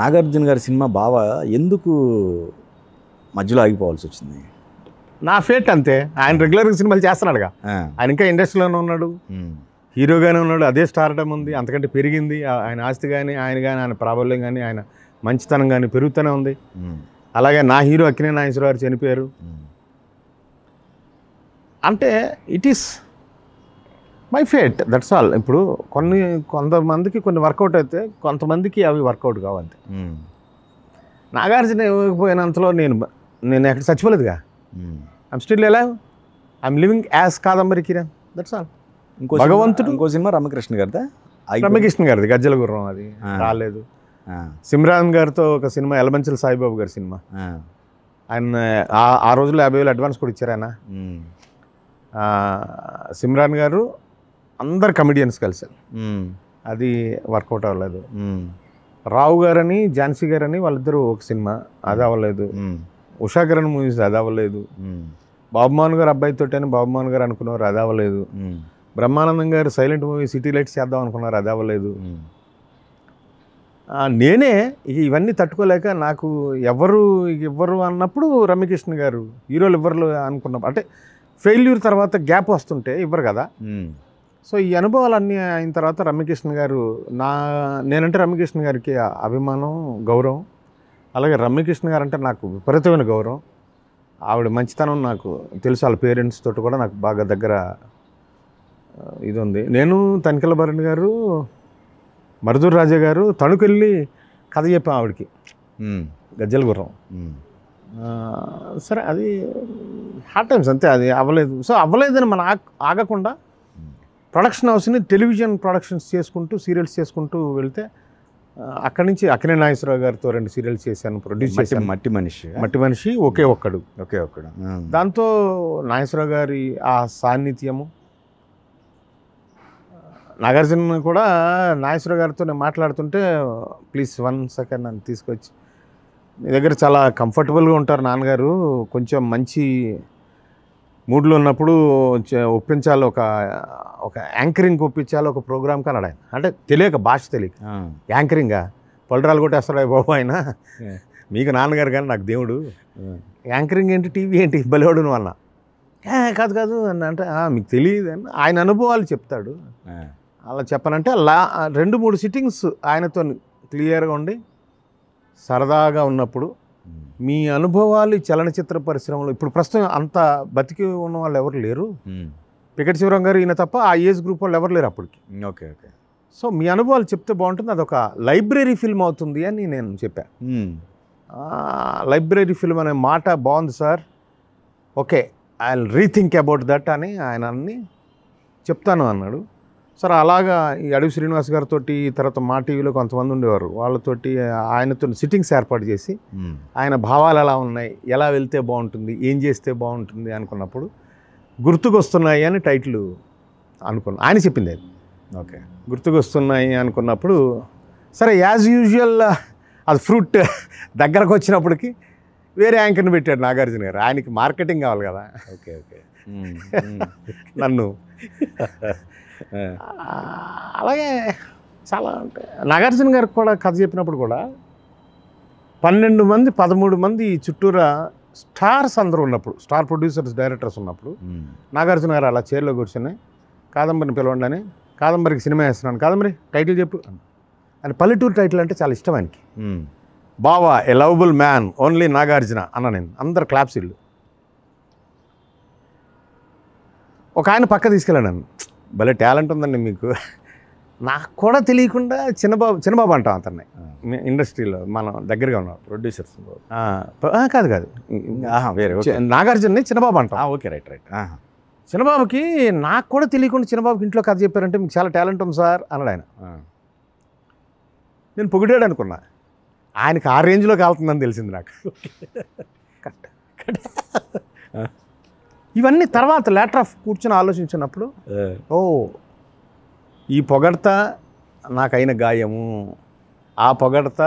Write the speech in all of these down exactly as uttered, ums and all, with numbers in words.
నాగార్జున గారి సినిమా బావ ఎందుకు మధ్యలో ఆగిపోవాల్సి వచ్చింది? నా ఫేట్ అంతే. ఆయన రెగ్యులర్గా సినిమాలు చేస్తున్నాడుగా, ఆయన ఇంకా ఇండస్ట్రీలోనే ఉన్నాడు, హీరోగానే ఉన్నాడు, అదే స్టార్డమ్ ఉంది, అంతకంటే పెరిగింది. ఆయన ఆస్తి కానీ ఆయన కానీ ఆయన ప్రాబల్యం కానీ ఆయన మంచితనం కానీ పెరుగుతూనే ఉంది. అలాగే నా హీరో అక్కినే నాగేశ్వరరావు గారు చనిపోయారు అంటే it is my fate, that's all. ఇప్పుడు కొన్ని కొంతమందికి కొన్ని వర్కౌట్ అయితే కొంతమందికి అవి వర్కౌట్ కావంతే. నాగార్జున ఇవ్వకపోయినంతలో నేను నేను ఎక్కడ చచ్చిపోలేదుగా. I'm still alive, I'm living as Kadambari Kiran, that's all. ఇంకో భగవంతుడు ఇంకో సినిమా రమకృష్ణ గారిదా, రమకృష్ణ గారిది గజ్జల గుర్రం, అది రాలేదు. సిమ్రాన్ గారితో ఒక సినిమా, ఎలమంచల సాయిబాబు గారి సినిమా, ఆయన ఆ రోజుల్లో యాభై వేలు అడ్వాన్స్ కూడా ఇచ్చారు. ఆయన సిమ్రాన్ గారు అందరు కమెడియన్స్ కలిసారు, అది వర్కౌట్ అవ్వలేదు. రావు గారని ఝాన్సీ గారని వాళ్ళిద్దరూ ఒక సినిమా, అది అవ్వలేదు. ఉషా కిరణ్ మూవీస్, అది అవ్వలేదు. బాబుమోహన్ గారు అబ్బాయితోటని బాబుమోహన్ గారు అనుకున్నారు, అది అవ్వలేదు. బ్రహ్మానందం గారు సైలెంట్ మూవీ సిటీ లైట్స్ చేద్దాం అనుకున్నారు, అది అవ్వలేదు. నేనే ఇక ఇవన్నీ తట్టుకోలేక నాకు ఎవరు ఇవ్వరు అన్నప్పుడు రమ్యకృష్ణ గారు హీరోలు ఇవ్వరు అనుకున్నప్పుడు, అంటే ఫెయిల్యూర్ తర్వాత గ్యాప్ వస్తుంటే ఇవ్వరు కదా. సో ఈ అనుభవాలన్నీ అయిన తర్వాత రమ్యకృష్ణ గారు నా నేనంటే రమ్యకృష్ణ గారికి అభిమానం, గౌరవం. అలాగే రమ్యకృష్ణ గారు అంటే నాకు విపరీతమైన గౌరవం. ఆవిడ మంచితనం నాకు తెలుసు, వాళ్ళ పేరెంట్స్ తోటి కూడా నాకు బాగా దగ్గర ఇది ఉంది. నేను తనికెళ్ళ భరణి గారు, మరుదూరు రాజా గారు తణుకెళ్ళి కథ చెప్పాం ఆవిడకి, గజ్జల గుర్రం. సరే అది హార్డ్ టైమ్స్ అంతే, అది అవ్వలేదు. సో అవ్వలేదని మనం ఆగకుండా ప్రొడక్షన్ హౌస్ని టెలివిజన్ ప్రొడక్షన్స్ చేసుకుంటూ సీరియల్స్ చేసుకుంటూ వెళ్తే అక్కడి నుంచి అక్కినే నాగేశ్వరరావు గారితో రెండు సీరియల్స్ చేశాను, ప్రొడ్యూస్ చేశాను. మట్టి మనిషి మట్టి మనిషి ఒకే ఒక్కడు ఒకే ఒక్కడు దాంతో నాగేశ్వరరావు గారి ఆ సాన్నిధ్యము. నాగార్జున కూడా నాగేశ్వరరావు గారితో నేను మాట్లాడుతుంటే ప్లీజ్ వన్ సెకండ్ నన్ను తీసుకొచ్చి, మీ దగ్గర చాలా కంఫర్టబుల్గా ఉంటారు నాన్నగారు, కొంచెం మంచి మూడ్లో ఉన్నప్పుడు ఒప్పించాలి, ఒక ఒక యాంకరింగ్ ఒప్పించాలి ఒక ప్రోగ్రామ్ కన్నాడు ఆయన. అంటే తెలియక, భాష తెలియక యాంకరింగా పొలరాలు కొట్టేస్తాడు బాబు ఆయన, మీకు నాన్నగారు కానీ నాకు దేవుడు. యాంకరింగ్ ఏంటి, టీవీ ఏంటి, బలివాడు నువ్వు అన్న. కాదు కాదు అని అంటే మీకు తెలియదు అని ఆయన అనుభవాలు చెప్తాడు. అలా చెప్పనంటే లా రెండు మూడు సిట్టింగ్స్ ఆయనతో క్లియర్గా ఉండి సరదాగా ఉన్నప్పుడు, మీ అనుభవాలు చలనచిత్ర పరిశ్రమలో ఇప్పుడు ప్రస్తుతం అంత బతికి ఉన్న వాళ్ళు ఎవరు లేరు, పికెట్ శివరాం గారు ఈయన తప్ప ఆ ఏజ్ గ్రూప్ వాళ్ళు ఎవరు లేరు అప్పటికి. ఓకే ఓకే సో మీ అనుభవాలు చెప్తే బాగుంటుంది, అదొక లైబ్రరీ ఫిల్మ్ అవుతుంది అని నేను చెప్పా. లైబ్రరీ ఫిల్మ్ అనే మాట బాగుంది sir, okay I will rethink about that అని ఆయన అన్ని చెప్తాను అన్నాడు. సరే అలాగా ఈ అడవి శ్రీనివాస్ గారితో, తర్వాత మా టీవీలో కొంతమంది ఉండేవారు, వాళ్ళతోటి ఆయనతో సిట్టింగ్స్ ఏర్పాటు చేసి ఆయన భావాలు ఎలా ఉన్నాయి, ఎలా వెళ్తే బాగుంటుంది, ఏం చేస్తే బాగుంటుంది అనుకున్నప్పుడు గుర్తుకొస్తున్నాయి అని టైటిల్ అనుకున్నా, ఆయన చెప్పింది అది. ఓకే గుర్తుకొస్తున్నాయి అనుకున్నప్పుడు సరే యాజ్ యూజువల్ అది ఫ్రూట్ దగ్గరకు వచ్చినప్పటికి వేరే యాంకర్ని పెట్టాడు నాగార్జున గారు, ఆయనకి మార్కెటింగ్ కావాలి కదా. ఓకే ఓకే నన్ను అలాగే చాలా ఉంటాయి. నాగార్జున గారికి కూడా కథ చెప్పినప్పుడు కూడా పన్నెండు మంది పదమూడు మంది చుట్టూరా స్టార్స్ అందరూ ఉన్నప్పుడు, స్టార్ ప్రొడ్యూసర్స్ డైరెక్టర్స్ ఉన్నప్పుడు నాగార్జున గారు అలా చైర్లో కూర్చొని కాదంబరిని పిలవండి అని, కాదంబరికి సినిమా వేస్తున్నాను, కాదంబరి టైటిల్ చెప్పు అని. పల్లెటూరు టైటిల్ అంటే చాలా ఇష్టం ఆయనకి. బావా a lovable man only Nagarjuna అన్న నేను, అందరు క్లాప్స్ ఇల్లు. ఒక ఆయన పక్క తీసుకెళ్ళాను, భలే టాలెంట్ ఉందండి మీకు, నాకు కూడా తెలియకుండా చిన్నబాబు చిన్నబాబు అంటాం అతన్ని ఇండస్ట్రీలో మనం దగ్గరగా ఉన్నాం ప్రొడ్యూసర్స్. కాదు కాదు వేరే నాగార్జున చిన్నబాబు అంటాం. ఓకే రైట్ రైట్ చిన్నబాబుకి నాకు కూడా తెలియకుండా చిన్నబాబుకి ఇంట్లో కథ చెప్పారంటే మీకు చాలా టాలెంట్ ఉంది సార్ అన్నాడు ఆయన. నేను పొగిడాడు అనుకున్నా, ఆయనకు ఆ రేంజ్లో కాలుతుందని తెలిసింది నాకు. ఇవన్నీ తర్వాత లేటర్ ఆఫ్ కూర్చొని ఆలోచించినప్పుడు ఓ ఈ పొగడత నాకైన గాయము, ఆ పొగడత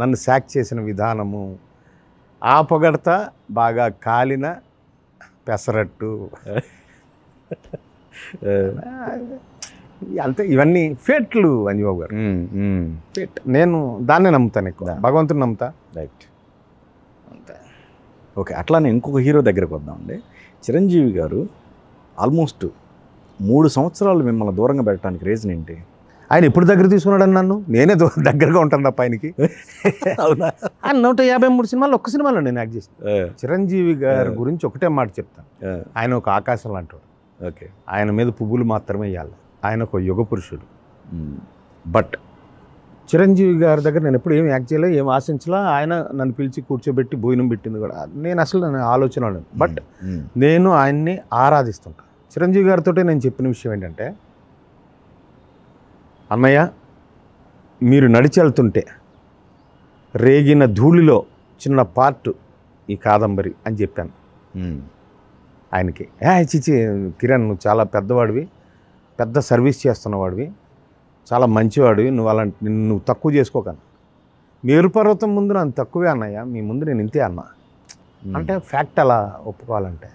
నన్ను శాక్ చేసిన విధానము, ఆ పొగడత బాగా కాలిన పెసరట్టు, అంతే ఇవన్నీ ఫేట్లు అంజబాబు గారు. ఫేట్ నేను దాన్నే నమ్ముతాను ఎక్కువ, భగవంతుని నమ్ముతా. రైట్ అంతే. ఓకే, అట్లానే ఇంకొక హీరో దగ్గరకు వద్దామండి. చిరంజీవి గారు ఆల్మోస్ట్ మూడు సంవత్సరాలు మిమ్మల్ని దూరంగా పెట్టడానికి రీజన్ ఏంటి? ఆయన ఎప్పుడు దగ్గర తీసుకున్నాడని నన్ను, నేనే దగ్గరగా ఉంటాను తప్ప ఆయనకి. అవునా? నూట యాభై మూడు సినిమాలు ఒక్క సినిమాలో నేను యాక్ట్ చేసి. చిరంజీవి గారి గురించి ఒకటే మాట చెప్తాను, ఆయన ఒక ఆకాశం లాంటివాడు. ఓకే, ఆయన మీద పువ్వులు మాత్రమే ఇవ్వాలి, ఆయన ఒక యుగ పురుషుడు. బట్ చిరంజీవి గారి దగ్గర నేను ఎప్పుడు ఏమి యాక్ట్ చేయలేదు, ఏం ఆశించలా. ఆయన నన్ను పిలిచి కూర్చోబెట్టి భోజనం పెట్టింది కూడా నేను అసలు నేను ఆలోచన. బట్ నేను ఆయన్ని ఆరాధిస్తుంటాను. చిరంజీవి గారితో నేను చెప్పిన విషయం ఏంటంటే, అన్నయ్య మీరు నడిచి వెళ్తుంటే రేగిన ధూళిలో చిన్న పార్ట్ ఈ కాదంబరి అని చెప్పాను ఆయనకి. ఏ చిచి కిరణ్, నువ్వు చాలా పెద్దవాడివి, పెద్ద సర్వీస్ చేస్తున్నవాడివి, చాలా మంచివాడివి, నువ్వు అలాంటి నిన్ను నువ్వు తక్కువ చేసుకోకన్నా. మేరు పర్వతం ముందు నన్ను తక్కువే అన్నయ్య, మీ ముందు నేను ఇంతే అన్నా అంటే ఫ్యాక్ట్. అలా ఒప్పుకోవాలంటే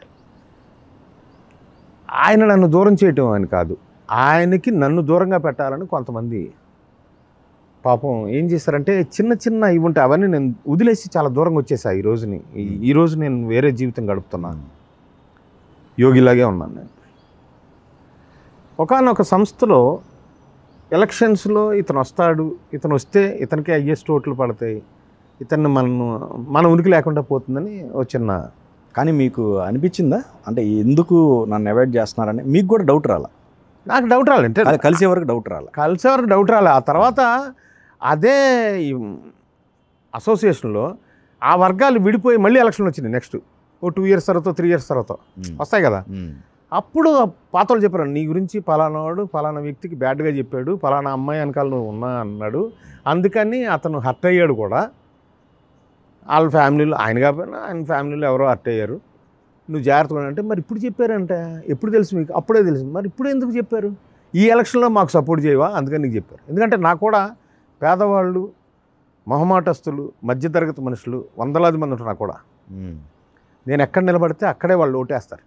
ఆయన నన్ను దూరం చేయటం అని కాదు, ఆయనకి నన్ను దూరంగా పెట్టాలని కొంతమంది పాపం ఏం చేశారంటే చిన్న చిన్న ఇవి ఉంటాయి, అవన్నీ నేను వదిలేసి చాలా దూరంగా వచ్చేసా. ఈ రోజుని ఈరోజు నేను వేరే జీవితం గడుపుతున్నాను, యోగిలాగే ఉన్నాను నేను. ఒకానొక సంస్థలో ఎలక్షన్స్లో ఇతను వస్తాడు, ఇతను వస్తే ఇతనికి హైయెస్ట్ ఓట్లు పడతాయి, ఇతన్ని మనను మన ఉనికి లేకుండా పోతుందని ఓ చిన్న. కానీ మీకు అనిపించిందా అంటే ఎందుకు నన్ను అవాయిడ్ చేస్తున్నారని? మీకు కూడా డౌట్ రాలా? నాకు డౌట్ రాలంటే కలిసే వరకు డౌట్ రాలి, కలిసే వరకు డౌట్ రాలి. ఆ తర్వాత అదే అసోసియేషన్లో ఆ వర్గాలు విడిపోయి మళ్ళీ ఎలక్షన్లు వచ్చినాయి. నెక్స్ట్ ఓ టూ ఇయర్స్ తర్వాత త్రీ ఇయర్స్ తర్వాత వస్తాయి కదా, అప్పుడు పాతలు చెప్పారు నీ గురించి, ఫలానా వాడు ఫలానా వ్యక్తికి బ్యాడ్గా చెప్పాడు, ఫలానా అమ్మాయి వెనకాల నువ్వు ఉన్నా అన్నాడు, అందుకని అతను హర్ట్ అయ్యాడు కూడా. వాళ్ళ ఫ్యామిలీలో ఆయన కాకపోయినా ఆయన ఫ్యామిలీలో ఎవరో హర్ట్ అయ్యారు, నువ్వు జాగ్రత్తగా అంటే. మరి ఇప్పుడు చెప్పారంటే ఎప్పుడు తెలుసు మీకు? అప్పుడే తెలుసు. మరి ఇప్పుడు ఎందుకు చెప్పారు? ఈ ఎలక్షన్లో మాకు సపోర్ట్ చేయవా అందుకని నీకు చెప్పారు. ఎందుకంటే నాకు కూడా పేదవాళ్ళు, మొహమాటస్తులు, మధ్యతరగతి మనుషులు వందలాది మంది ఉంటారు. నాకు కూడా నేను ఎక్కడ నిలబడితే అక్కడే వాళ్ళు ఓటేస్తారు,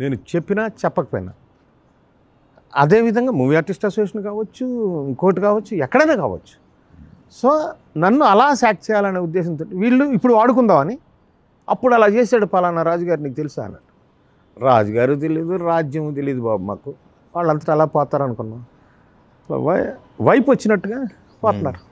నేను చెప్పినా చెప్పకపోయినా. అదేవిధంగా మూవీ ఆర్టిస్ట్ అసోసియేషన్ కావచ్చు, ఇంకోటి కావచ్చు, ఎక్కడైనా కావచ్చు. సో నన్ను అలా శాక్ చేయాలనే ఉద్దేశంతో వీళ్ళు ఇప్పుడు వాడుకుందామని అప్పుడు అలా చేశాడు. పలానా రాజుగారు నీకు తెలుసా అన్నాడు. రాజుగారు తెలియదు, రాజ్యం తెలియదు బాబు మాకు, వాళ్ళంతా అలా పోతారనుకున్నాం. వైపు వచ్చినట్టుగా పోతున్నారు.